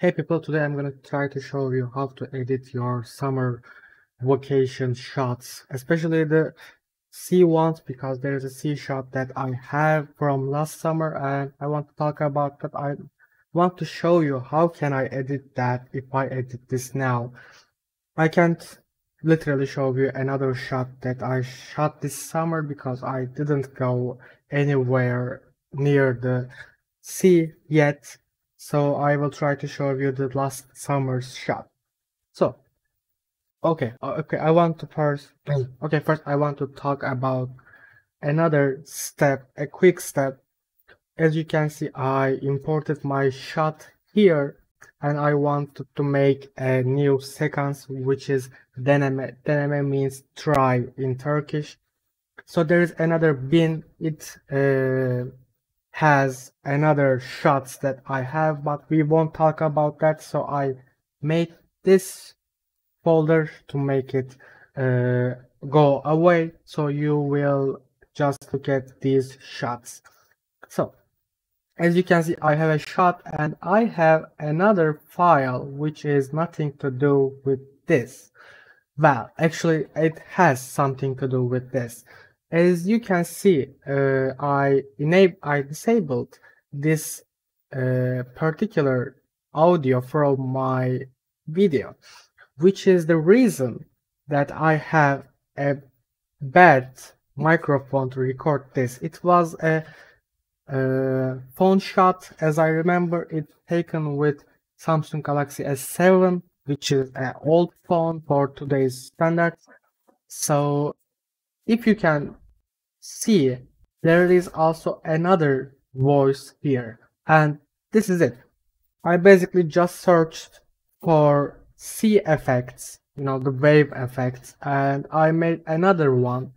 Hey people, today I'm gonna try to show you how to edit your summer vacation shots, especially the sea ones, because there is a sea shot that I have from last summer and I want to talk about that. I want to show you how can I edit that. If I edit this now, I can't literally show you another shot that I shot this summer because I didn't go anywhere near the sea yet. So I will try to show you the last summer's shot. So, okay, first I want to talk about another step, a quick step. As you can see, I imported my shot here and I want to make a new sequence, which is deneme. Deneme means try in Turkish. So there is another bin. It has another shots that I have, but we won't talk about that. So I made this folder to make it go away, so you will just look at these shots. So as you can see, I have a shot and I have another file which is nothing to do with this. Well, actually it has something to do with this. As you can see, I disabled this particular audio from my video, which is the reason that I have a bad microphone to record this. It was a phone shot, as I remember it, taken with Samsung Galaxy S7, which is an old phone for today's standards. So if you can see, there is also another voice here, and this is it. I basically just searched for sea effects, you know, the wave effects, and I made another one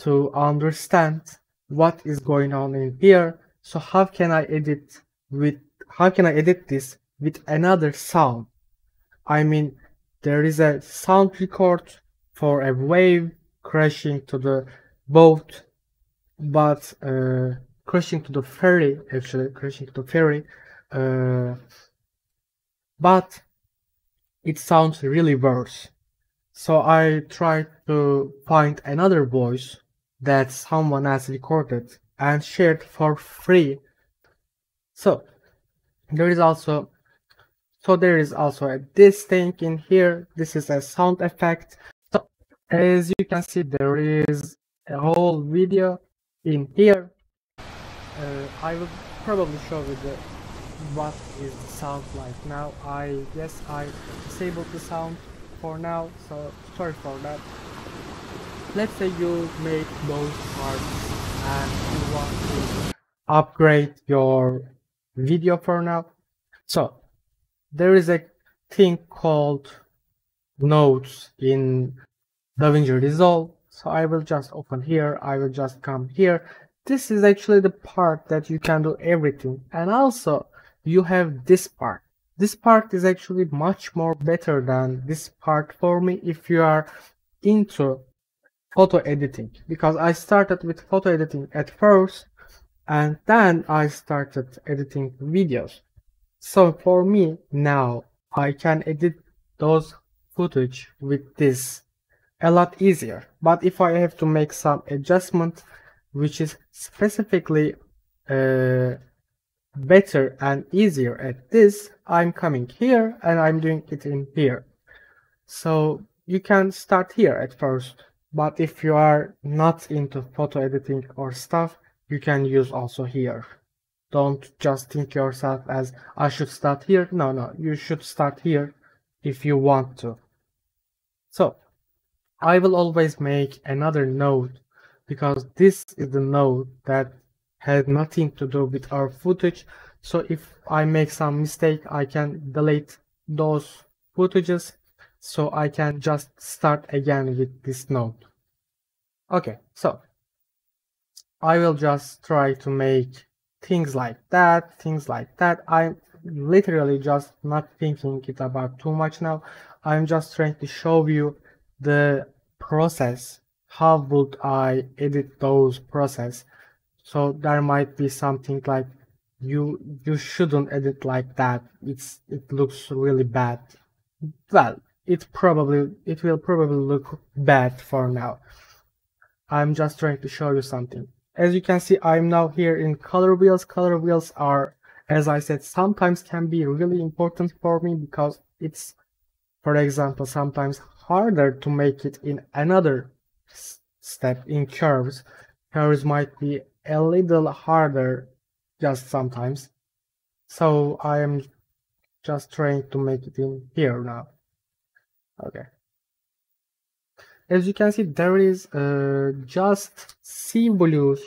to understand what is going on in here. So how can I edit this with another sound? I mean, there is a sound record for a wave crashing to the boat, but crashing to the ferry, but it sounds really worse. So I tried to find another voice that someone has recorded and shared for free. So there is also this thing in here. This is a sound effect. As you can see, there is a whole video in here. I will probably show you what is the sound like now. I guess I disabled the sound for now, so sorry for that. Let's say you make those parts and you want to upgrade your video for now. So there is a thing called notes in DaVinci Resolve. So I will just open here. I will just come here. This is actually the part that you can do everything. And also you have this part. This part is actually much more better than this part for me if you are into photo editing, because I started with photo editing at first and then I started editing videos. So for me now, I can edit those footage with this a lot easier. But if I have to make some adjustment which is specifically better and easier at this, I'm coming here and I'm doing it in here. So you can start here at first, but if you are not into photo editing or stuff, you can use also here. Don't just think yourself as I should start here. No, you should start here if you want to. So I will always make another note, because this is the note that had nothing to do with our footage. So if I make some mistake, I can delete those footages. So I can just start again with this note. Okay, so I will just try to make things like that, things like that. I'm literally just not thinking it about too much now. I'm just trying to show you the process, how would I edit those process. So there might be something like you shouldn't edit like that. It looks really bad. Well, it will probably look bad for now. I'm just trying to show you something. As you can see, I'm now here in color wheels. Color wheels are, as I said, sometimes can be really important for me because it's, for example, sometimes harder to make it in another step in curves. Curves might be a little harder just sometimes. So I am just trying to make it in here now. Okay. As you can see, there is just sea blues,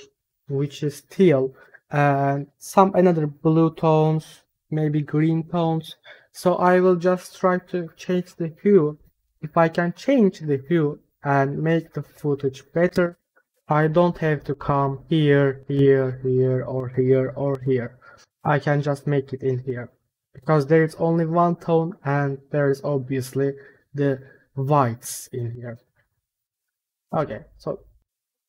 which is teal, and some another blue tones, maybe green tones. So I will just try to change the hue. If I can change the hue and make the footage better, I don't have to come here, or here, or here. I can just make it in here, because there is only one tone and there is obviously the whites in here. Okay, so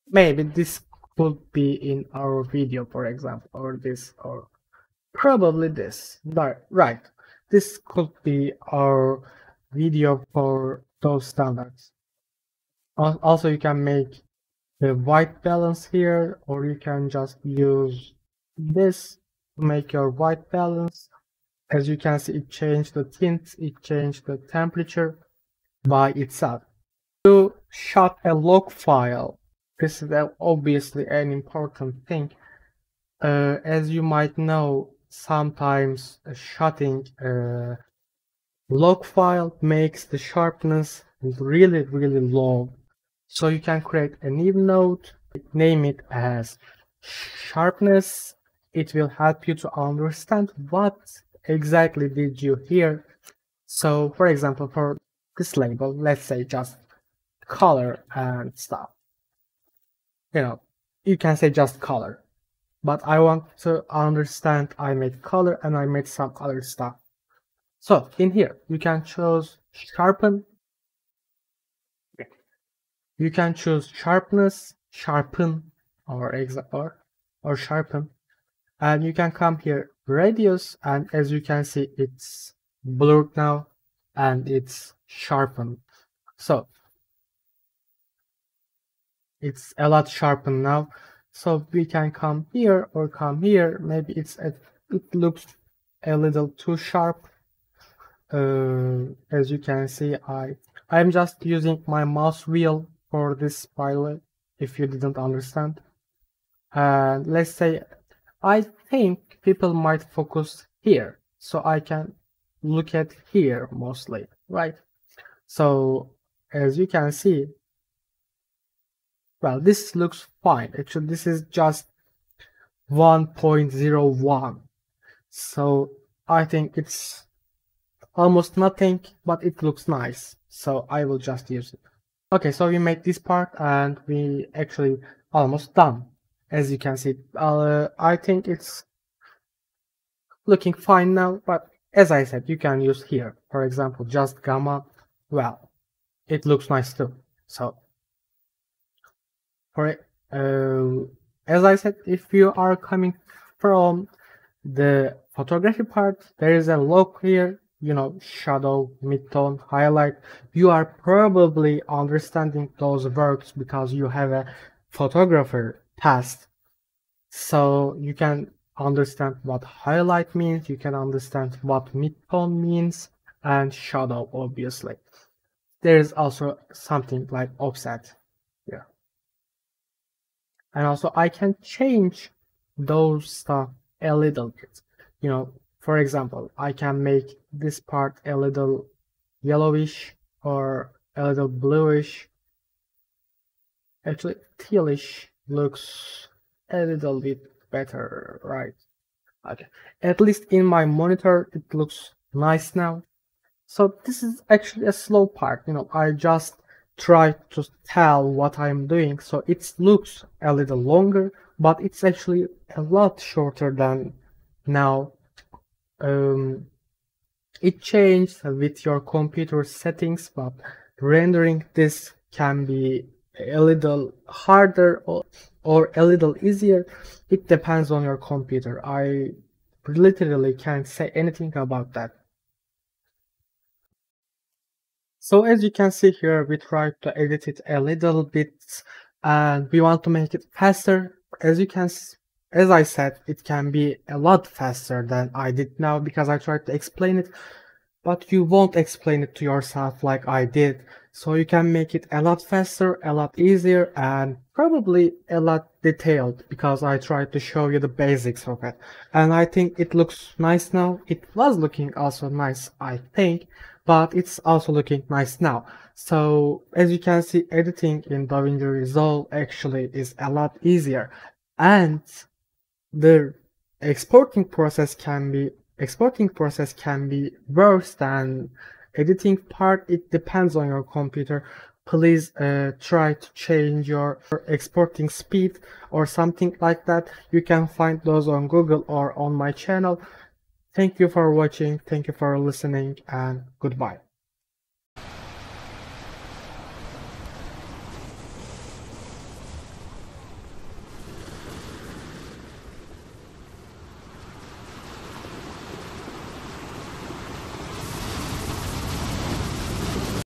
maybe this could be in our video, for example, or this, or probably this. Right, this could be our video for those standards. Also, you can make the white balance here, or you can just use this to make your white balance. As you can see, it changed the tint, it changed the temperature by itself. To shot a log file, this is obviously an important thing. As you might know, sometimes shotting a log file makes the sharpness really, really low. So you can create a new node, name it as sharpness. It will help you to understand what exactly did you hear. So for example, for this label, let's say just color and stuff. You know, you can say just color, but I want to understand I made color and I made some other stuff. So in here, you can choose sharpen. You can choose sharpness, sharpen, or sharpen, and you can come here radius, and as you can see, it's blurred now and it's sharpened. So it's a lot sharpened now. So we can come here or come here. Maybe it looks a little too sharp. As you can see, I'm just using my mouse wheel for this, by the way, if you didn't understand. And let's say I think people might focus here, so I can look at here mostly, right? So as you can see, well, this looks fine. Actually, this is just 1.01, so I think it's almost nothing, but it looks nice, so I will just use it. Okay, so we made this part and we actually almost done. As you can see, I think it's looking fine now, but as I said, you can use here, for example, just gamma. Well, it looks nice too. So for as I said, if you are coming from the photography part, there is a log here, you know, shadow, midtone, highlight. You are probably understanding those words because you have a photographer past, so you can understand what highlight means, you can understand what midtone means, and shadow, obviously. There is also something like offset here, and also I can change those stuff a little bit, you know. For example, I can make this part a little yellowish or a little bluish. Actually, tealish looks a little bit better, right? Okay, at least in my monitor, it looks nice now. So this is actually a slow part, you know, I just try to tell what I'm doing. So it looks a little longer, but it's actually a lot shorter than now. It changed with your computer settings, but rendering this can be a little harder or a little easier. It depends on your computer. I literally can't say anything about that. So as you can see here, we tried to edit it a little bit and we want to make it faster. As I said, it can be a lot faster than I did now because I tried to explain it, but you won't explain it to yourself like I did. So you can make it a lot faster, a lot easier, and probably a lot detailed because I tried to show you the basics of it. And I think it looks nice now. It was looking also nice, I think, but it's also looking nice now. So as you can see, editing in DaVinci Resolve actually is a lot easier. And the exporting process can be worse than editing part. It depends on your computer. Please try to change your exporting speed or something like that. You can find those on Google or on my channel. Thank you for watching. Thank you for listening, and goodbye.